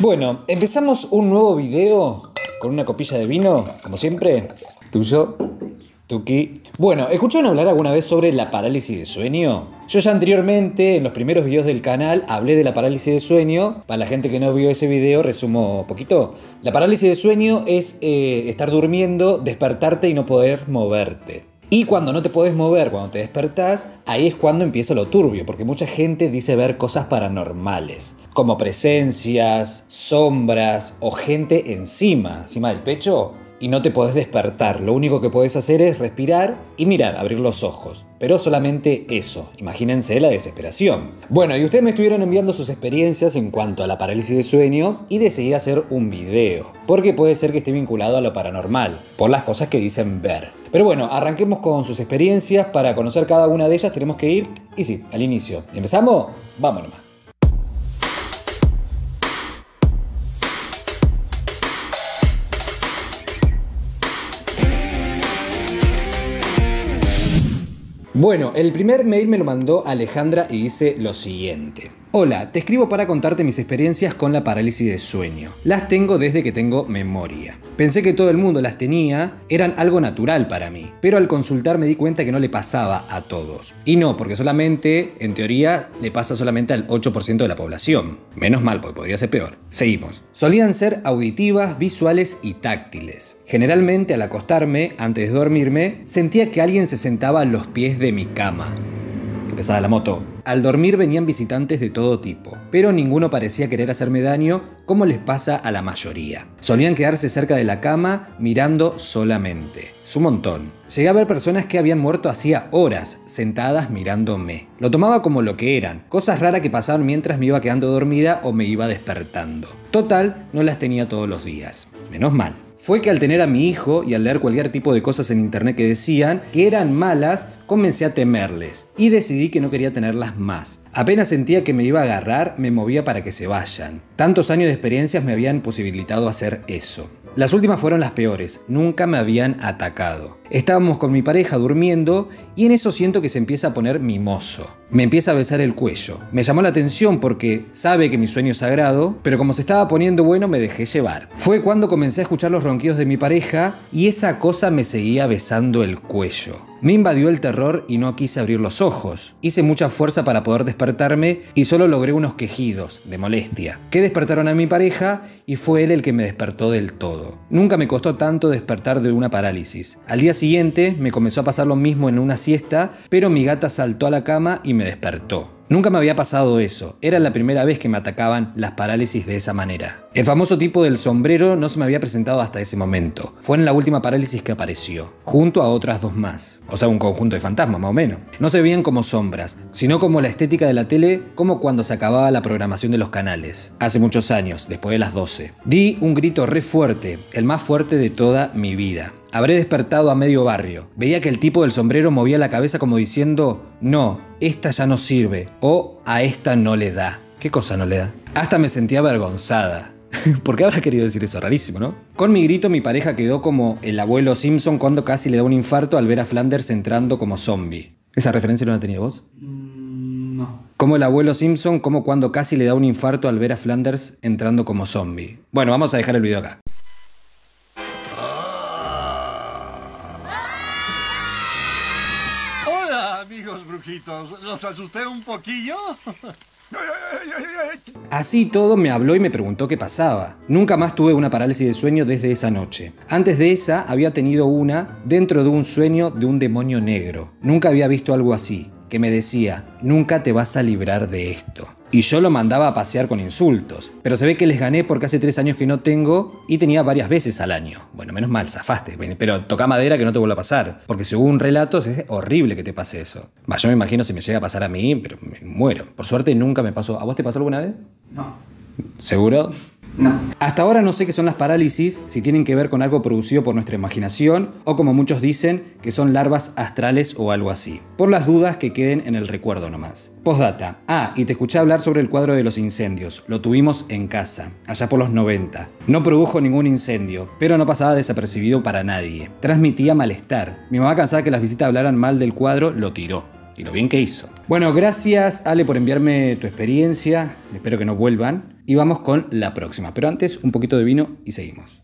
Bueno, empezamos un nuevo video con una copilla de vino, como siempre. Tuyo, Tuki. Bueno, ¿escucharon hablar alguna vez sobre la parálisis de sueño? Yo ya anteriormente, en los primeros videos del canal, hablé de la parálisis de sueño. Para la gente que no vio ese video, resumo poquito. La parálisis de sueño es estar durmiendo, despertarte y no poder moverte. Y cuando no te podés mover, cuando te despertás, ahí es cuando empieza lo turbio, porque mucha gente dice ver cosas paranormales, como presencias, sombras o gente encima del pecho, y no te podés despertar. Lo único que podés hacer es respirar y mirar, abrir los ojos. Pero solamente eso. Imagínense la desesperación. Bueno, y ustedes me estuvieron enviando sus experiencias en cuanto a la parálisis de sueño y decidí hacer un video, porque puede ser que esté vinculado a lo paranormal, por las cosas que dicen ver. Pero bueno, arranquemos con sus experiencias. Para conocer cada una de ellas tenemos que ir, y sí, al inicio. ¿Empezamos? Vamos nomás. Bueno, el primer mail me lo mandó Alejandra y dice lo siguiente. Hola, te escribo para contarte mis experiencias con la parálisis de sueño. Las tengo desde que tengo memoria. Pensé que todo el mundo las tenía, eran algo natural para mí, pero al consultar me di cuenta que no le pasaba a todos. Y no, porque solamente, en teoría, le pasa solamente al 8% de la población. Menos mal, porque podría ser peor. Seguimos. Solían ser auditivas, visuales y táctiles. Generalmente, al acostarme, antes de dormirme, sentía que alguien se sentaba a los pies de mi cama. Pesada la moto. Al dormir venían visitantes de todo tipo, pero ninguno parecía querer hacerme daño, como les pasa a la mayoría. Solían quedarse cerca de la cama, mirando solamente. Es un montón. Llegué a ver personas que habían muerto hacía horas, sentadas mirándome. Lo tomaba como lo que eran, cosas raras que pasaban mientras me iba quedando dormida o me iba despertando. Total, no las tenía todos los días. Menos mal. Fue que al tener a mi hijo y al leer cualquier tipo de cosas en internet que decían que eran malas, comencé a temerles y decidí que no quería tenerlas más. Apenas sentía que me iba a agarrar, me movía para que se vayan. Tantos años de experiencias me habían posibilitado hacer eso. Las últimas fueron las peores, nunca me habían atacado. Estábamos con mi pareja durmiendo y en eso siento que se empieza a poner mimoso. Me empieza a besar el cuello. Me llamó la atención porque sabe que mi sueño es sagrado, pero como se estaba poniendo bueno me dejé llevar. Fue cuando comencé a escuchar los ronquidos de mi pareja y esa cosa me seguía besando el cuello. Me invadió el terror y no quise abrir los ojos. Hice mucha fuerza para poder despertarme y solo logré unos quejidos de molestia, que despertaron a mi pareja y fue él el que me despertó del todo. Nunca me costó tanto despertar de una parálisis. Al día siguiente me comenzó a pasar lo mismo en una siesta, pero mi gata saltó a la cama y me despertó. Nunca me había pasado eso, era la primera vez que me atacaban las parálisis de esa manera. El famoso tipo del sombrero no se me había presentado hasta ese momento, fue en la última parálisis que apareció, junto a otras dos más, o sea un conjunto de fantasmas más o menos. No se veían como sombras, sino como la estética de la tele, como cuando se acababa la programación de los canales, hace muchos años, después de las 12. Di un grito re fuerte, el más fuerte de toda mi vida. Habré despertado a medio barrio. Veía que el tipo del sombrero movía la cabeza como diciendo, no, esta ya no sirve, o a esta no le da. ¿Qué cosa no le da? Hasta me sentía avergonzada. ¿Por qué habrá querido decir eso? Rarísimo, ¿no? Con mi grito mi pareja quedó como el abuelo Simpson cuando casi le da un infarto al ver a Flanders entrando como zombie. ¿Esa referencia no la tenías vos? No. Como el abuelo Simpson, como cuando casi le da un infarto al ver a Flanders entrando como zombie. Bueno, vamos a dejar el video acá. ¿Los asusté un poquillo? Así todo me habló y me preguntó qué pasaba. Nunca más tuve una parálisis de sueño desde esa noche. Antes de esa había tenido una dentro de un sueño de un demonio negro. Nunca había visto algo así, que me decía, nunca te vas a librar de esto. Y yo lo mandaba a pasear con insultos, pero se ve que les gané porque hace 3 años que no tengo y tenía varias veces al año. Bueno, menos mal, zafaste, pero toca madera que no te vuelva a pasar, porque según relatos es horrible que te pase eso. Bah, yo me imagino si me llega a pasar a mí, pero me muero. Por suerte nunca me pasó. ¿A vos te pasó alguna vez? No. ¿Seguro? No. Hasta ahora no sé qué son las parálisis, si tienen que ver con algo producido por nuestra imaginación o como muchos dicen, que son larvas astrales o algo así. Por las dudas que queden en el recuerdo nomás. Postdata. Ah, y te escuché hablar sobre el cuadro de los incendios. Lo tuvimos en casa, allá por los 90. No produjo ningún incendio, pero no pasaba desapercibido para nadie. Transmitía malestar. Mi mamá, cansada que las visitas hablaran mal del cuadro, lo tiró. y lo bien que hizo. Bueno, gracias Ale por enviarme tu experiencia, espero que no vuelvan y vamos con la próxima, pero antes un poquito de vino y seguimos.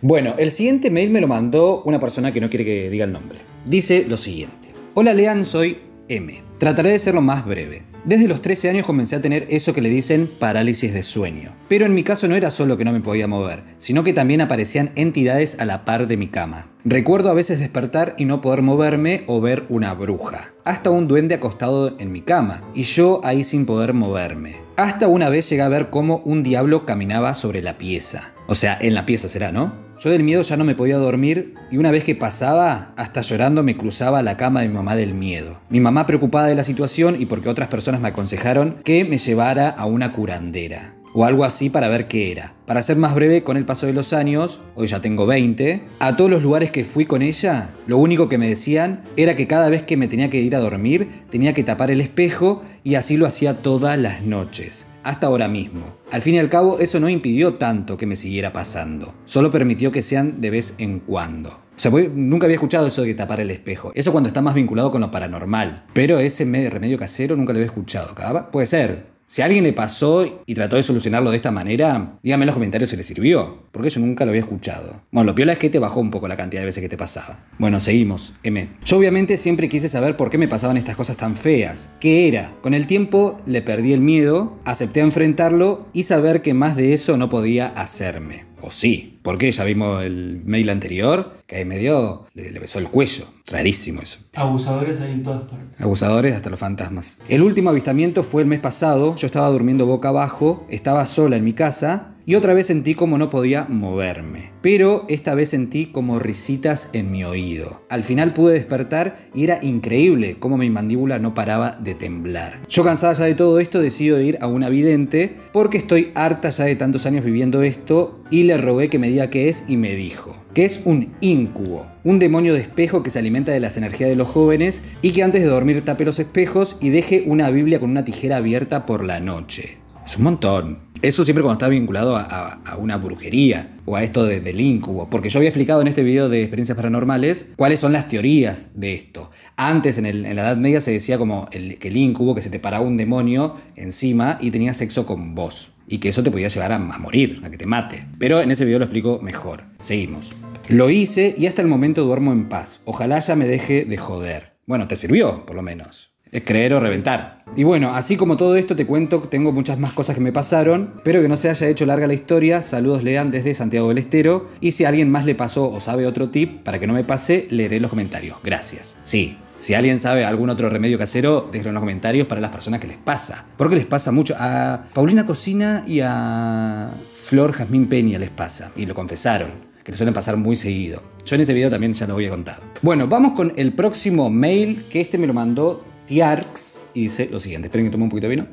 Bueno, el siguiente mail me lo mandó una persona que no quiere que diga el nombre. Dice lo siguiente: hola Lean, soy M. Trataré de ser lo más breve. Desde los 13 años comencé a tener eso que le dicen parálisis de sueño. Pero en mi caso no era solo que no me podía mover, sino que también aparecían entidades a la par de mi cama. Recuerdo a veces despertar y no poder moverme o ver una bruja. Hasta un duende acostado en mi cama y yo ahí sin poder moverme. Hasta una vez llegué a ver cómo un diablo caminaba sobre la pieza. O sea, en la pieza será, ¿no? Yo del miedo ya no me podía dormir y una vez que pasaba, hasta llorando me cruzaba a la cama de mi mamá del miedo. Mi mamá preocupada de la situación y porque otras personas me aconsejaron que me llevara a una curandera o algo así para ver qué era. Para ser más breve, con el paso de los años, hoy ya tengo 20, a todos los lugares que fui con ella, lo único que me decían era que cada vez que me tenía que ir a dormir, tenía que tapar el espejo y así lo hacía todas las noches. Hasta ahora mismo. Al fin y al cabo, eso no impidió tanto que me siguiera pasando. Solo permitió que sean de vez en cuando. O sea, nunca había escuchado eso de tapar el espejo. Eso cuando está más vinculado con lo paranormal. Pero ese remedio casero nunca lo había escuchado. Puede ser. Si a alguien le pasó y trató de solucionarlo de esta manera, dígame en los comentarios si le sirvió. Porque yo nunca lo había escuchado. Bueno, lo piola es que te bajó un poco la cantidad de veces que te pasaba. Bueno, seguimos, M. Yo obviamente siempre quise saber por qué me pasaban estas cosas tan feas. ¿Qué era? Con el tiempo le perdí el miedo, acepté enfrentarlo y saber que más de eso no podía hacerme. O sí, porque ya vimos el mail anterior, que ahí medio le besó el cuello. Rarísimo eso. Abusadores hay en todas partes. Abusadores hasta los fantasmas. El último avistamiento fue el mes pasado. Yo estaba durmiendo boca abajo, estaba sola en mi casa. Y otra vez sentí como no podía moverme. Pero esta vez sentí como risitas en mi oído. Al final pude despertar y era increíble cómo mi mandíbula no paraba de temblar. Yo cansada ya de todo esto decido ir a una vidente porque estoy harta ya de tantos años viviendo esto y le rogué que me diga qué es y me dijo que es un íncubo, un demonio de espejo que se alimenta de las energías de los jóvenes y que antes de dormir tape los espejos y deje una Biblia con una tijera abierta por la noche. Es un montón. Eso siempre cuando está vinculado a una brujería o a esto del íncubo. Porque yo había explicado en este video de experiencias paranormales cuáles son las teorías de esto. Antes, en la Edad Media, se decía como que el íncubo, que se te paraba un demonio encima y tenía sexo con vos. Y que eso te podía llevar a morir, a que te mate. Pero en ese video lo explico mejor. Seguimos. Lo hice y hasta el momento duermo en paz. Ojalá ya me deje de joder. Bueno, te sirvió, por lo menos. Es creer o reventar. Y bueno, así como todo esto te cuento que tengo muchas más cosas que me pasaron. Espero que no se haya hecho larga la historia. Saludos, Lean, desde Santiago del Estero. Y si a alguien más le pasó o sabe otro tip para que no me pase, leeré los comentarios. Gracias. Sí, si alguien sabe algún otro remedio casero, déjenlo en los comentarios para las personas que les pasa. Porque les pasa mucho a Paulina Cocina y a Flor Jazmín Peña les pasa. Y lo confesaron. Que le suelen pasar muy seguido. Yo en ese video también ya lo había contado. Bueno, vamos con el próximo mail, que este me lo mandó Tiara y dice lo siguiente. Esperen que tome un poquito de vino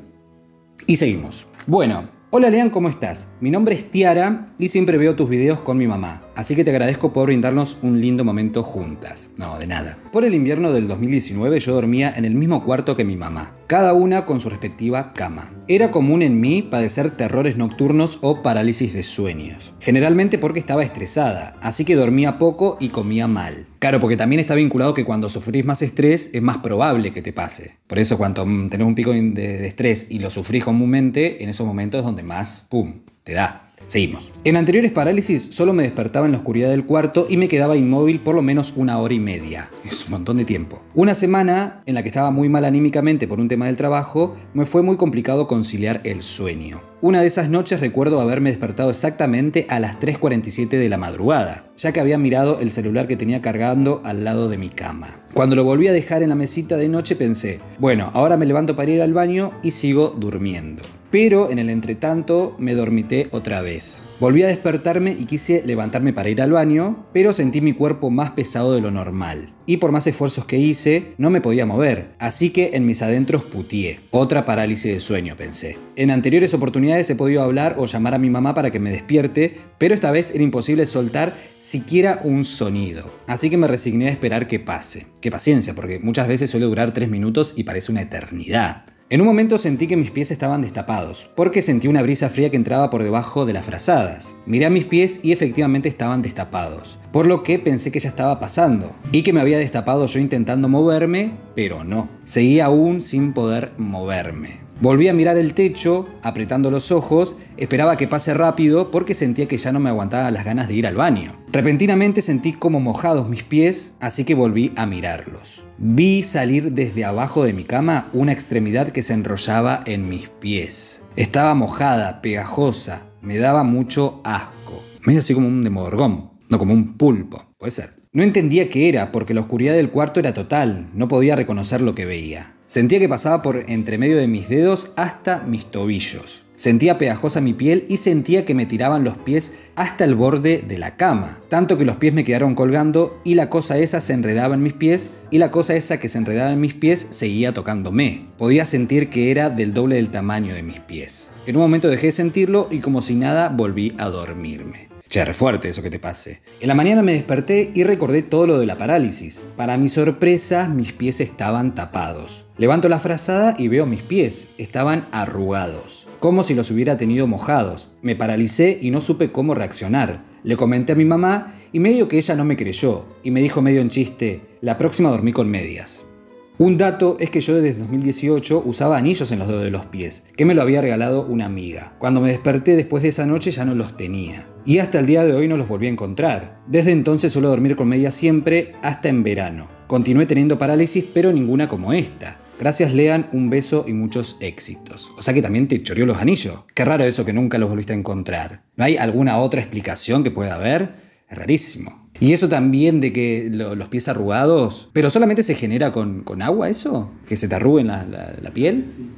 y seguimos. Bueno, hola Lean, ¿cómo estás? Mi nombre es Tiara y siempre veo tus videos con mi mamá, así que te agradezco por brindarnos un lindo momento juntas. No, de nada. Por el invierno del 2019 yo dormía en el mismo cuarto que mi mamá, cada una con su respectiva cama. Era común en mí padecer terrores nocturnos o parálisis de sueños, generalmente porque estaba estresada, así que dormía poco y comía mal. Claro, porque también está vinculado que cuando sufrís más estrés es más probable que te pase. Por eso cuando tenés un pico de estrés y lo sufrís comúnmente, en esos momentos es donde más, ¡pum!, te da. Seguimos. En anteriores parálisis solo me despertaba en la oscuridad del cuarto y me quedaba inmóvil por lo menos una hora y media. Es un montón de tiempo. Una semana en la que estaba muy mal anímicamente por un tema del trabajo, me fue muy complicado conciliar el sueño. Una de esas noches recuerdo haberme despertado exactamente a las 3:47 de la madrugada, ya que había mirado el celular que tenía cargando al lado de mi cama. Cuando lo volví a dejar en la mesita de noche pensé, bueno, ahora me levanto para ir al baño y sigo durmiendo. Pero en el entretanto me dormité otra vez. Volví a despertarme y quise levantarme para ir al baño, pero sentí mi cuerpo más pesado de lo normal. Y por más esfuerzos que hice, no me podía mover, así que en mis adentros putié. Otra parálisis de sueño, pensé. En anteriores oportunidades he podido hablar o llamar a mi mamá para que me despierte, pero esta vez era imposible soltar siquiera un sonido. Así que me resigné a esperar que pase. Qué paciencia, porque muchas veces suele durar 3 minutos y parece una eternidad. En un momento sentí que mis pies estaban destapados, porque sentí una brisa fría que entraba por debajo de las frazadas. Miré a mis pies y efectivamente estaban destapados, por lo que pensé que ya estaba pasando, y que me había destapado yo intentando moverme, pero no. Seguía aún sin poder moverme. Volví a mirar el techo, apretando los ojos, esperaba que pase rápido porque sentía que ya no me aguantaba las ganas de ir al baño. Repentinamente sentí como mojados mis pies, así que volví a mirarlos. Vi salir desde abajo de mi cama una extremidad que se enrollaba en mis pies. Estaba mojada, pegajosa, me daba mucho asco. Medio así como un demogorgón, no como un pulpo, puede ser. No entendía qué era, porque la oscuridad del cuarto era total, no podía reconocer lo que veía. Sentía que pasaba por entre medio de mis dedos hasta mis tobillos. Sentía pegajosa mi piel y sentía que me tiraban los pies hasta el borde de la cama. Tanto que los pies me quedaron colgando y la cosa esa se enredaba en mis pies y la cosa esa que se enredaba en mis pies seguía tocándome. Podía sentir que era del doble del tamaño de mis pies. En un momento dejé de sentirlo y como si nada volví a dormirme. Che, re fuerte eso que te pase. En la mañana me desperté y recordé todo lo de la parálisis. Para mi sorpresa, mis pies estaban tapados. Levanto la frazada y veo mis pies, estaban arrugados, como si los hubiera tenido mojados. Me paralicé y no supe cómo reaccionar. Le comenté a mi mamá y medio que ella no me creyó y me dijo medio en chiste, la próxima dormí con medias. Un dato es que yo desde 2018 usaba anillos en los dedos de los pies, que me lo había regalado una amiga. Cuando me desperté después de esa noche ya no los tenía. Y hasta el día de hoy no los volví a encontrar. Desde entonces suelo dormir con medias siempre, hasta en verano. Continué teniendo parálisis, pero ninguna como esta. Gracias, Lean, un beso y muchos éxitos. O sea que también te choreó los anillos. Qué raro eso que nunca los volviste a encontrar. ¿No hay alguna otra explicación que pueda haber? Es rarísimo. Y eso también de que los pies arrugados... ¿Pero solamente se genera con agua eso? ¿Que se te arruguen la piel? Sí.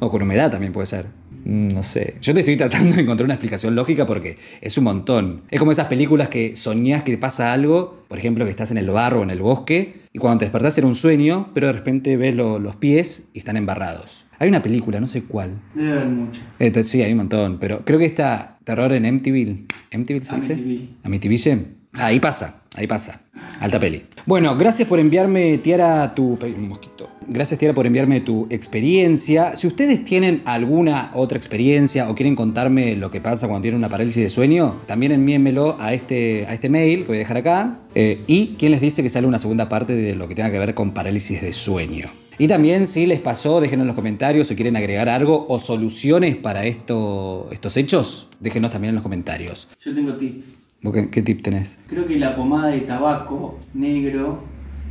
O con humedad también puede ser. No sé. Yo te estoy tratando de encontrar una explicación lógica porque es un montón. Es como esas películas que soñás que te pasa algo, por ejemplo, que estás en el barro o en el bosque, y cuando te despertás era un sueño, pero de repente ves los pies y están embarrados. Hay una película, no sé cuál. Debe haber muchas. Sí, hay un montón, pero creo que está Terror en Amityville. ¿Amityville se dice? Amityville. Ahí pasa. Alta peli. Bueno, gracias por enviarme, Tiara, Gracias, Tiara, por enviarme tu experiencia. Si ustedes tienen alguna otra experiencia o quieren contarme lo que pasa cuando tienen una parálisis de sueño, también envíenmelo a este mail que voy a dejar acá. Y quién les dice que sale una segunda parte de lo que tenga que ver con parálisis de sueño. Y también si les pasó, déjenos en los comentarios si quieren agregar algo o soluciones para estos hechos. Déjenos también en los comentarios. Yo tengo tips. ¿Qué tip tenés? Creo que la pomada de tabaco negro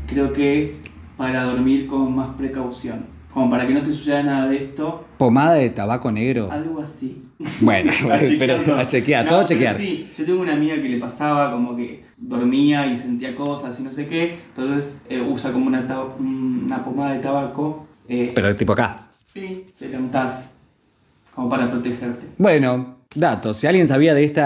creo que es para dormir con más precaución. Como para que no te suceda nada de esto. ¿Pomada de tabaco negro? Algo así. Bueno, pero a chequear, no, todo a chequear. Sí, yo tengo una amiga que le pasaba como que dormía y sentía cosas y no sé qué. Entonces usa como una pomada de tabaco. Pero tipo acá. Sí, te la untás como para protegerte. Bueno. Datos, si alguien sabía de este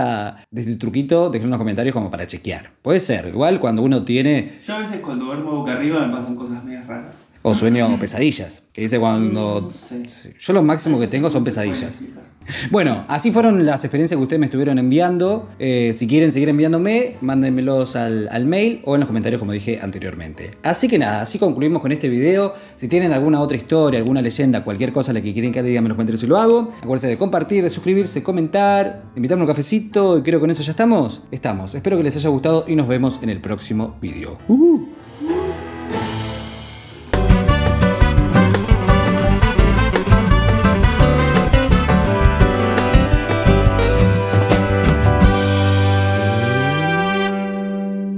truquito, déjenlo en los comentarios como para chequear. Puede ser, igual cuando uno tiene... Yo a veces cuando duermo boca arriba me pasan cosas medias raras. O sueño o pesadillas. Que dice cuando... No sé. Yo lo máximo que tengo son pesadillas. Bueno, así fueron las experiencias que ustedes me estuvieron enviando. Si quieren seguir enviándome, mándenmelos al mail o en los comentarios como dije anteriormente. Así que nada, así concluimos con este video. Si tienen alguna otra historia, alguna leyenda, cualquier cosa a la que quieren que le diga, me los comenten si lo hago. Acuérdense de compartir, de suscribirse, comentar, invitarme un cafecito y creo que con eso ya estamos. Espero que les haya gustado y nos vemos en el próximo video.